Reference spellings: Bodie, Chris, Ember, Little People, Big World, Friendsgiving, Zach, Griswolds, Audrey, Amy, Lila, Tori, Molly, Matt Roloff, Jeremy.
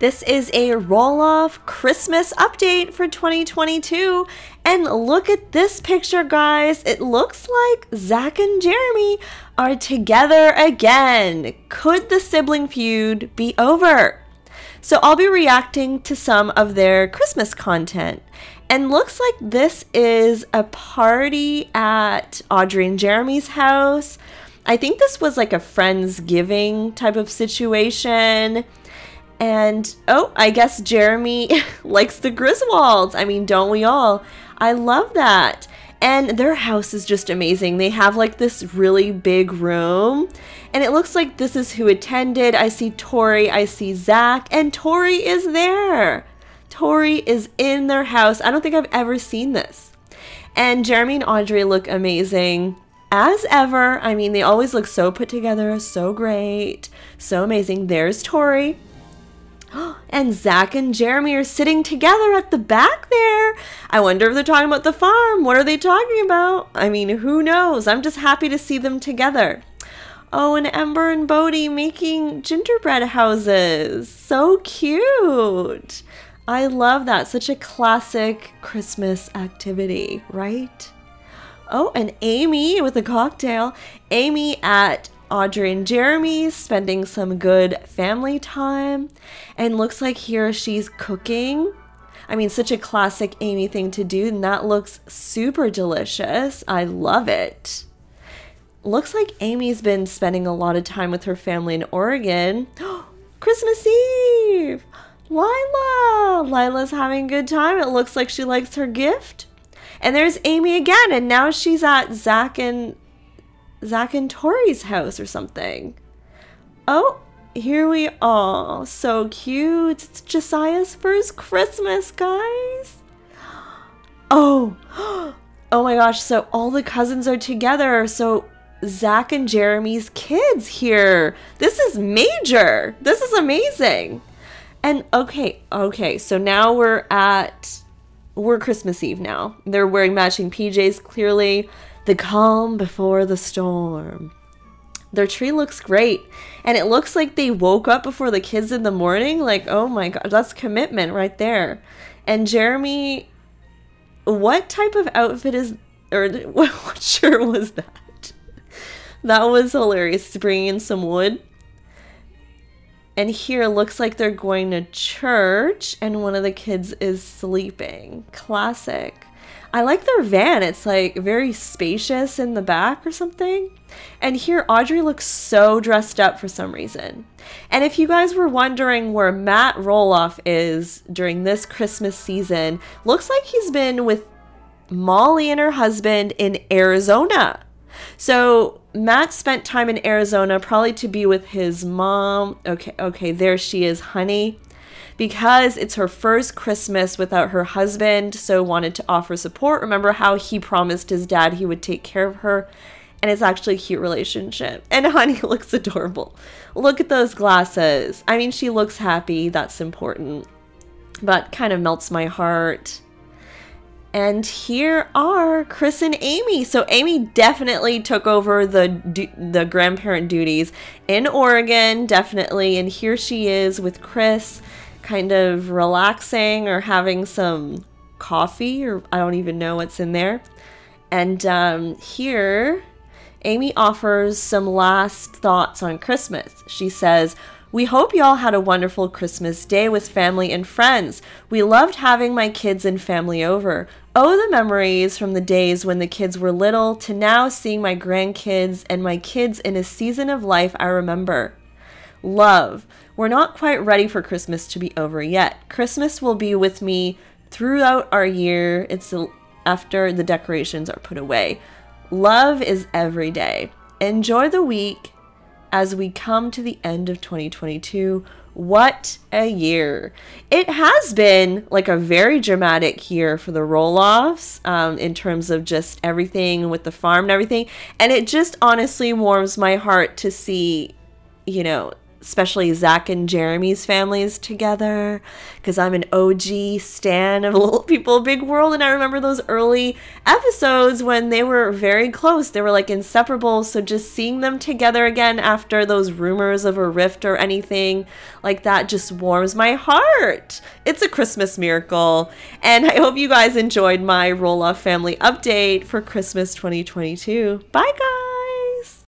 This is a Roloff Christmas update for 2022. And look at this picture, guys. It looks like Zach and Jeremy are together again. Could the sibling feud be over? So I'll be reacting to some of their Christmas content. And looks like this is a party at Audrey and Jeremy's house. I think this was like a Friendsgiving type of situation. And, oh, I guess Jeremy likes the Griswolds. I mean, don't we all? I love that. And their house is just amazing. They have like this really big room. And it looks like this is who attended. I see Tori, I see Zach, and Tori is there. Tori is in their house. I don't think I've ever seen this. And Jeremy and Audrey look amazing. As ever, I mean, they always look so put together, so great, so amazing. There's Tori. And Zach and Jeremy are sitting together at the back there. I wonder if they're talking about the farm. What are they talking about? I mean, who knows? I'm just happy to see them together. Oh, and Ember and Bodie making gingerbread houses. So cute. I love that. Such a classic Christmas activity, right? Oh, and Amy with a cocktail. Amy at Audrey and Jeremy spending some good family time. And looks like here she's cooking. I mean, such a classic Amy thing to do, and that looks super delicious. I love it. Looks like Amy's been spending a lot of time with her family in Oregon. Christmas Eve! Lila! Lila's having a good time. It looks like she likes her gift. And there's Amy again, and now she's at Zach and Tori's house or something. Oh, here we are. So cute. It's Josiah's first Christmas, guys. Oh my gosh. So all the cousins are together. So Zach and Jeremy's kids here. This is major. This is amazing. And okay. So now we're Christmas Eve now. They're wearing matching PJs, clearly. The calm before the storm. Their tree looks great. And it looks like they woke up before the kids in the morning. Like, oh my God, that's commitment right there. And Jeremy, what type of outfit is, or what shirt was that? That was hilarious, bringing in some wood. And here looks like they're going to church and one of the kids is sleeping. Classic. I like their van. It's like very spacious in the back or something. And here Audrey looks so dressed up for some reason. And if you guys were wondering where Matt Roloff is during this Christmas season, looks like he's been with Molly and her husband in Arizona. So Matt spent time in Arizona probably to be with his mom. Okay, there she is, honey. Because it's her first Christmas without her husband, so wanted to offer support. Remember how he promised his dad he would take care of her? And it's actually a cute relationship. And honey looks adorable. Look at those glasses. I mean, she looks happy. That's important. But kind of melts my heart. And here are Chris and Amy. So Amy definitely took over the grandparent duties in Oregon, definitely. And here she is with Chris, kind of relaxing or having some coffee, or I don't even know what's in there. And here, Amy offers some last thoughts on Christmas. She says, "We hope y'all had a wonderful Christmas day with family and friends. We loved having my kids and family over. Oh, the memories from the days when the kids were little to now seeing my grandkids and my kids in a season of life I remember. Love. We're not quite ready for Christmas to be over yet. Christmas will be with me throughout our year. It's after the decorations are put away. Love is every day. Enjoy the week as we come to the end of 2022. What a year." It has been like a very dramatic year for the Roloffs in terms of just everything with the farm and everything. And it just honestly warms my heart to see, you know, especially Zach and Jeremy's families together, because I'm an OG stan of Little People Big World, and I remember those early episodes when they were very close. They were like inseparable, so just seeing them together again after those rumors of a rift or anything like that just warms my heart. It's a Christmas miracle, and I hope you guys enjoyed my Roloff family update for Christmas 2022. Bye, guys!